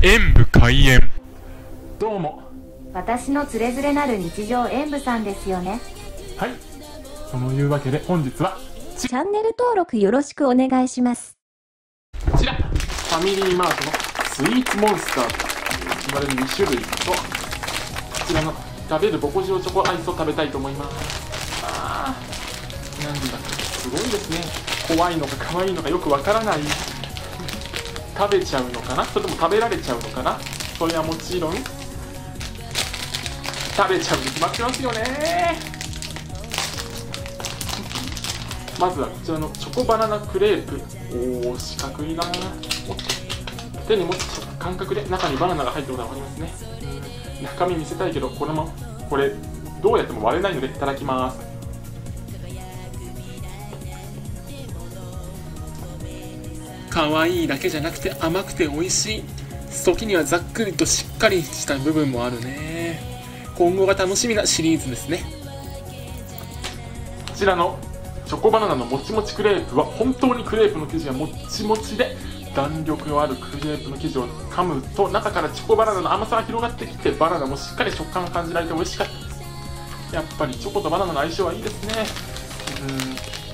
演舞開演。どうも、私のつれづれなる日常演舞さんですよね。はい、そのいうわけで本日はチャンネル登録よろしくお願いします。こちらファミリーマートのスイーツモンスターと言われる2種類と、こちらの食べるぼこじろチョコアイスを食べたいと思います。なんだかすごいですね。怖いのか可愛いのかよくわからない。食べちゃうのかな、それとも食べられちゃうのかな。それはもちろん食べちゃうに決まってますよね。まずはこちらのチョコバナナクレープ。おお、四角いな。手に持つ感覚で中にバナナが入ってることが分かりますね。中身見せたいけど、これどうやっても割れないのでいただきます。可愛いだけじゃなくて甘くて美味しい。時にはざっくりとしっかりした部分もあるね。今後が楽しみなシリーズですね。こちらのチョコバナナのもちもちクレープは本当にクレープの生地がもっちもちで、弾力のあるクレープの生地を噛むと中からチョコバナナの甘さが広がってきて、バナナもしっかり食感を感じられて美味しかったです。やっぱりチョコとバナナの相性はいいですね。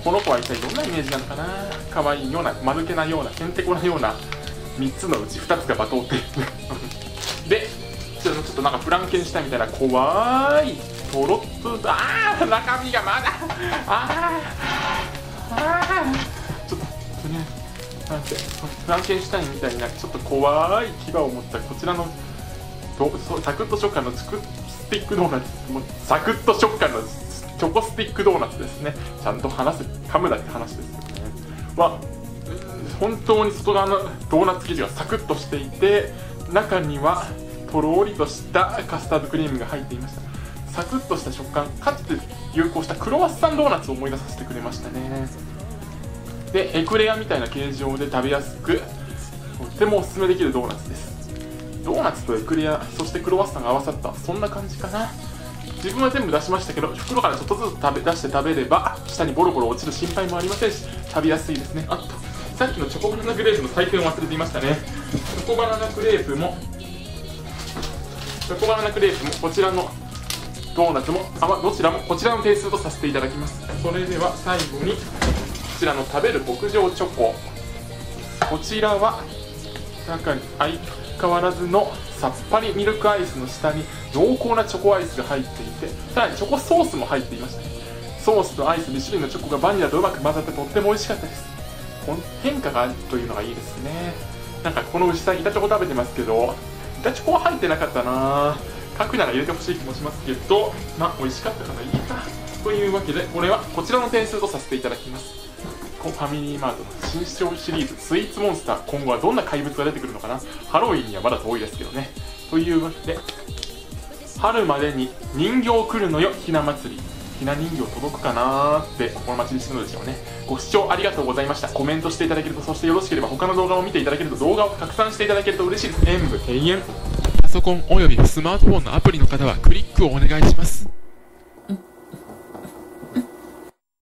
この子は一体どんなイメージなのかな。可愛いような、間抜けなような、へんてこなような、3つのうち2つが罵倒ってで、ちょっとなんかフランケンしたみたいな怖いとろっと、中身がまだちょっとね、なんてフランケンシュタインみたいなちょっと怖い牙を持ったこちらのサクッと食感のスティックドーナツ。もうサクッと食感のチョコスティックドーナツですね。ちゃんと噛むだけ話ですよね。本当に外側のドーナツ生地がサクッとしていて、中にはとろりとしたカスタードクリームが入っていました。サクッとした食感、かつて流行したクロワッサンドーナツを思い出させてくれましたね。で、エクレアみたいな形状で食べやすく、とてもおすすめできるドーナツです。ドーナツとエクレア、そしてクロワッサンが合わさった、そんな感じかな。自分は全部出しましたけど、袋からちょっとずつ出して食べれば下にボロボロ落ちる心配もありませんし、食べやすいですね。あと、さっきのチョコバナナクレープの採点を忘れていましたね。チョコバナナクレープもこちらのドーナツもどちらもこちらの点数とさせていただきます。それでは最後にこちらの食べる牧場チョコ。こちらは中に相変わらずのさっぱりミルクアイスの下に濃厚なチョコアイスが入っていて、さらにチョコソースも入っていました。ソースとアイス2種類のチョコがバニラとうまく混ざってとっても美味しかったです。変化があるというのがいいですね。なんかこの下に板チョコ食べてますけど、板チョコは入ってなかったな。書くなら入れてほしい気もしますけど、まあ美味しかったからいいか。というわけでこれはこちらの点数とさせていただきます。ファミリーマートの新商シリーズスイーツモンスター、今後はどんな怪物が出てくるのかな。ハロウィンにはまだ遠いですけどね。というわけで、春までに人形来るのよひな祭り、ひな人形届くかなーって心待ちにしてるのでしょうね。ご視聴ありがとうございました。コメントしていただけると、そしてよろしければ他の動画を見ていただけると、動画を拡散していただけると嬉しいです。演舞閉園。パソコンおよびスマートフォンのアプリの方はクリックをお願いします。